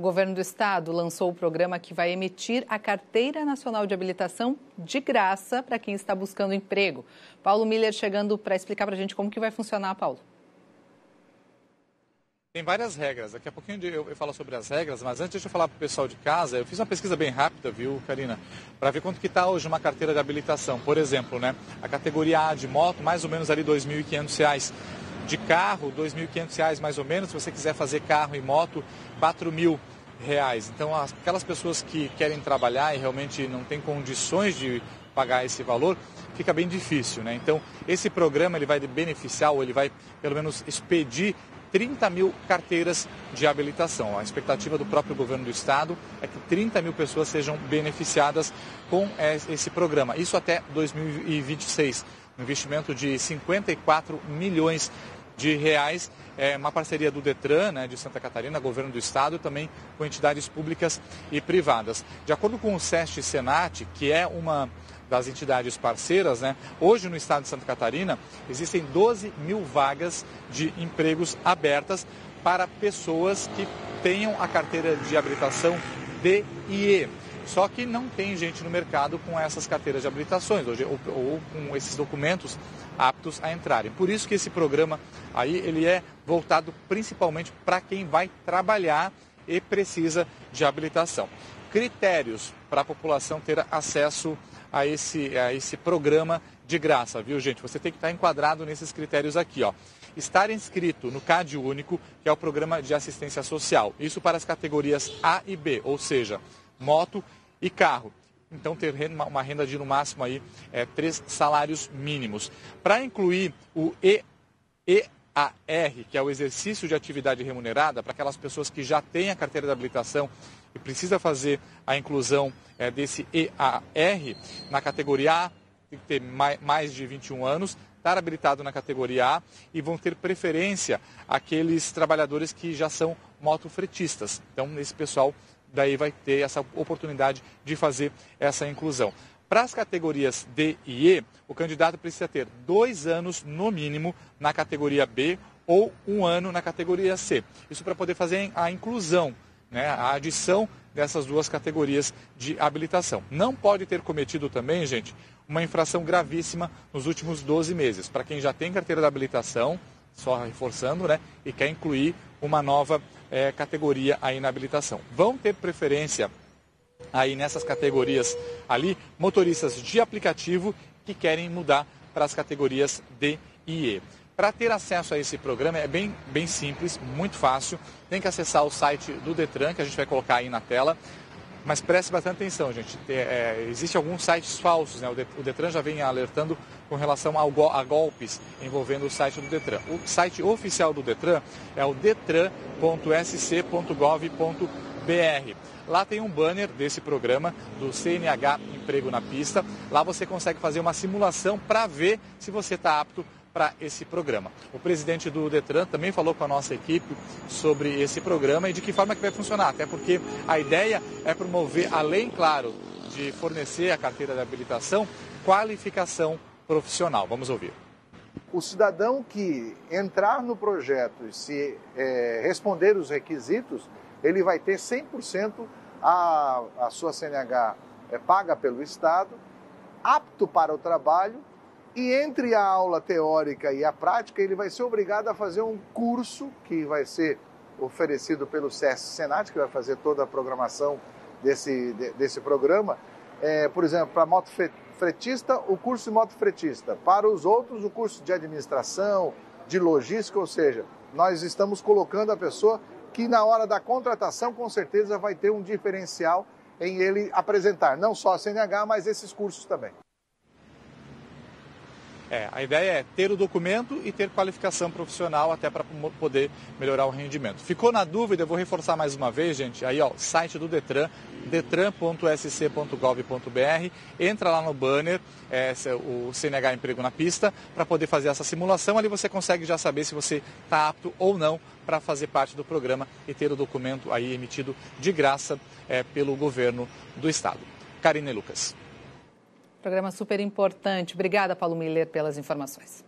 O governo do estado lançou o programa que vai emitir a Carteira Nacional de Habilitação de graça para quem está buscando emprego. Paulo Miller chegando para explicar para a gente como que vai funcionar, Paulo. Tem várias regras, daqui a pouquinho eu falo sobre as regras, mas antes deixa eu falar para o pessoal de casa. Eu fiz uma pesquisa bem rápida, viu, Karina, para ver quanto que está hoje uma carteira de habilitação. Por exemplo, né, a categoria A de moto, mais ou menos ali R$ 2.500. De carro, R$ 2.500 mais ou menos. Se você quiser fazer carro e moto, R$ 4.000. Então, aquelas pessoas que querem trabalhar e realmente não têm condições de pagar esse valor, fica bem difícil, né? Então, esse programa ele vai beneficiar, ou ele vai, pelo menos, expedir 30 mil carteiras de habilitação. A expectativa do próprio governo do estado é que 30 mil pessoas sejam beneficiadas com esse programa. Isso até 2026. Um investimento de 54 milhões de reais, uma parceria do DETRAN, né, de Santa Catarina, governo do estado, também com entidades públicas e privadas. De acordo com o SEST Senat, que é uma das entidades parceiras, né, hoje no estado de Santa Catarina existem 12 mil vagas de empregos abertas para pessoas que tenham a carteira de habilitação DETRAN. Só que não tem gente no mercado com essas carteiras de habilitações ou com esses documentos aptos a entrarem. Por isso que esse programa aí ele é voltado principalmente para quem vai trabalhar e precisa de habilitação. Critérios para a população ter acesso a esse programa de graça, viu, gente? Você tem que estar enquadrado nesses critérios aqui, ó. Estar inscrito no CadÚnico, que é o programa de assistência social. Isso para as categorias A e B, ou seja, moto e carro. Então, ter uma renda de, no máximo, aí, 3 salários mínimos. Para incluir o EAR, que é o exercício de atividade remunerada, para aquelas pessoas que já têm a carteira de habilitação e precisa fazer a inclusão desse EAR na categoria A, tem que ter mais de 21 anos, estar habilitado na categoria A, e vão ter preferência aqueles trabalhadores que já são motofretistas. Então, esse pessoal daí vai ter essa oportunidade de fazer essa inclusão. Para as categorias D e E, o candidato precisa ter 2 anos no mínimo na categoria B ou 1 ano na categoria C. Isso para poder fazer a inclusão, né, a adição dessas duas categorias de habilitação. Não pode ter cometido também, gente, uma infração gravíssima nos últimos 12 meses. Para quem já tem carteira de habilitação, só reforçando, né, e quer incluir uma nova categoria aí na habilitação. Vão ter preferência aí nessas categorias ali, motoristas de aplicativo que querem mudar para as categorias D e E. Para ter acesso a esse programa é bem simples, muito fácil. Tem que acessar o site do DETRAN, que a gente vai colocar aí na tela. Mas preste bastante atenção, gente. Existem alguns sites falsos, né? O DETRAN já vem alertando com relação a golpes envolvendo o site do DETRAN. O site oficial do DETRAN é o detran.sc.gov.br. Lá tem um banner desse programa, do CNH Emprego na Pista. Lá você consegue fazer uma simulação para ver se você está apto para esse programa. O presidente do DETRAN também falou com a nossa equipe sobre esse programa e de que forma que vai funcionar, até porque a ideia é promover, além, claro, de fornecer a carteira de habilitação, qualificação profissional. Vamos ouvir. O cidadão que entrar no projeto e se responder os requisitos, ele vai ter 100% a sua CNH paga pelo Estado, apto para o trabalho. E entre a aula teórica e a prática, ele vai ser obrigado a fazer um curso que vai ser oferecido pelo CS Senat, que vai fazer toda a programação desse programa. Por exemplo, para motofretista, o curso de motofretista. Para os outros, o curso de administração, de logística, ou seja, nós estamos colocando a pessoa que na hora da contratação, com certeza, vai ter um diferencial em ele apresentar não só a CNH, mas esses cursos também. A ideia é ter o documento e ter qualificação profissional até para poder melhorar o rendimento. Ficou na dúvida? Eu vou reforçar mais uma vez, gente. Aí, ó, site do DETRAN, detran.sc.gov.br. Entra lá no banner, o CNH Emprego na Pista, para poder fazer essa simulação. Ali você consegue já saber se você está apto ou não para fazer parte do programa e ter o documento aí emitido de graça pelo governo do estado. Karina Lucas. Programa super importante. Obrigada, Paulo Miller, pelas informações.